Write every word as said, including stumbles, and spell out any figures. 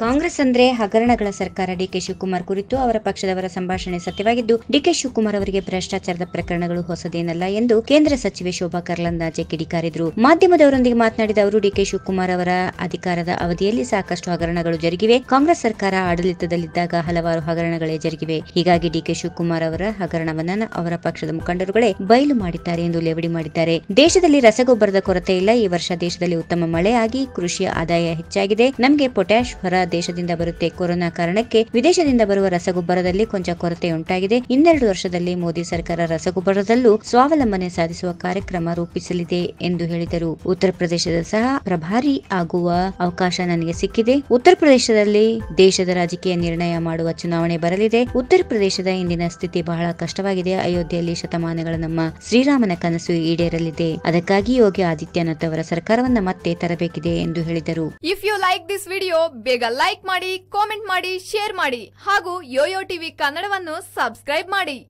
ಕಾಂಗ್ರೆಸ್ ಅಂದ್ರೆ ಹಗರಣಗಳ ಸರ್ಕಾರ ಡಿಕೆ ಶಿವಕುಮಾರ್ ಕುರಿತು ಅವರ ಪಕ್ಷದವರ ಸಂಭಾಷಣೆ ಸತ್ಯವಾಗಿದ್ದು ಡಿಕೆ ಶಿವಕುಮಾರ್ ಅವರಿಗೆ ಭ್ರಷ್ಟಾಚಾರದ ಪ್ರಕರಣಗಳು ಹೊಸದೇನಲ್ಲ ಎಂದು ಕೇಂದ್ರ ಸಚಿವೆ ಶೋಭಾ ಕರಂದ್ಲಾಜೆ ಕಿಡಿಕಾರಿದರು. ಮಾಧ್ಯಮದವರೊಂದಿಗೆ ಮಾತನಾಡಿದ ಅವರು ಡಿಕೆ ಶಿವಕುಮಾರ್ ಅವರ ಅಧಿಕಾರದ ಅವಧಿಯಲ್ಲಿ ಸಾಕಷ್ಟು ಹಗರಣಗಳು ಜರುಗಿವೆ. ಕಾಂಗ್ರೆಸ್ ಸರ್ಕಾರ ಆಡಳಿತದಲ್ಲಿದ್ದಾಗ ಹಲವಾರು ಹಗರಣಗಳೇ ಜರುಗಿವೆ. ಹೀಗಾಗಿ ಡಿಕೆ ಶಿವಕುಮಾರ್ ಅವರ ಹಗರಣವನ್ನ ಅವರ ಪಕ್ಷದ ಮುಖಂಡರುಗಳೇ ಬಯಲು ಮಾಡಿದ್ದಾರೆ ಎಂದು ಲೇವಡಿ ಮಾಡಿದ್ದಾರೆ. ದೇಶದಲ್ಲಿ ರಸಗೊಬ್ಬರದ ಕೊರತೆ ಇಲ್ಲ. ಈ ವರ್ಷ ದೇಶದಲ್ಲಿ ಉತ್ತಮ ಮಳೆ ಆಗಿ ಕೃಷಿಯ ಆದಾಯ ಹೆಚ್ಚಾಗಿದೆ. ನಮಗೆ ಪೊಟ್ಯಾಶ್ ಹೊರ ದೇಶದಿಂದ ಬರುತ್ತೆ. ಕೊರೋನಾ ಕಾರಣಕ್ಕೆ ವಿದೇಶದಿಂದ ಬರುವ ರಸಗೊಬ್ಬರದಲ್ಲಿ ಕೊಂಚ ಕೊರತೆಯುಂಟಾಗಿದೆ. ಇನ್ನೆರಡು ವರ್ಷದಲ್ಲಿ ಮೋದಿ ಸರ್ಕಾರ ರಸಗೊಬ್ಬರದಲ್ಲೂ ಸ್ವಾವಲಂಬನೆ ಸಾಧಿಸುವ ಕಾರ್ಯಕ್ರಮ ರೂಪಿಸಲಿದೆ ಎಂದು ಹೇಳಿದರು. ಉತ್ತರ ಪ್ರದೇಶದ ಸಹ ಪ್ರಭಾರಿ ಆಗುವ ಅವಕಾಶ ನನಗೆ ಸಿಕ್ಕಿದೆ. ಉತ್ತರ ಪ್ರದೇಶದಲ್ಲಿ ದೇಶದ ರಾಜಕೀಯ ನಿರ್ಣಯ ಮಾಡುವ ಚುನಾವಣೆ ಬರಲಿದೆ. ಉತ್ತರ ಪ್ರದೇಶದ ಇಂದಿನ ಸ್ಥಿತಿ ಬಹಳ ಕಷ್ಟವಾಗಿದೆ. ಅಯೋಧ್ಯೆಯಲ್ಲಿ ಶತಮಾನಗಳ ನಮ್ಮ ಶ್ರೀರಾಮನ ಕನಸು ಈಡೇರಲಿದೆ. ಅದಕ್ಕಾಗಿ ಯೋಗಿ ಆದಿತ್ಯನಾಥ್ ಅವರ ಸರ್ಕಾರವನ್ನ ಮತ್ತೆ ತರಬೇಕಿದೆ ಎಂದು ಹೇಳಿದರು. If you like this video ಬೇಗ ಲೈಕ್ ಮಾಡಿ, ಕಾಮೆಂಟ್ ಮಾಡಿ, ಶೇರ್ ಮಾಡಿ ಹಾಗೂ ಯೋಯೋ ಟಿವಿ ಕನ್ನಡವನ್ನು ಸಬ್ಸ್ಕ್ರೈಬ್ ಮಾಡಿ.